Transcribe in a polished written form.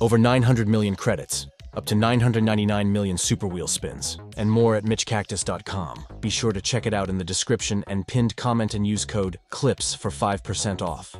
over 900 million credits, up to 999 million superwheel spins, and more at MitchCactus.com. Be sure to check it out in the description and pinned comment and use code CLIPS for 5% off.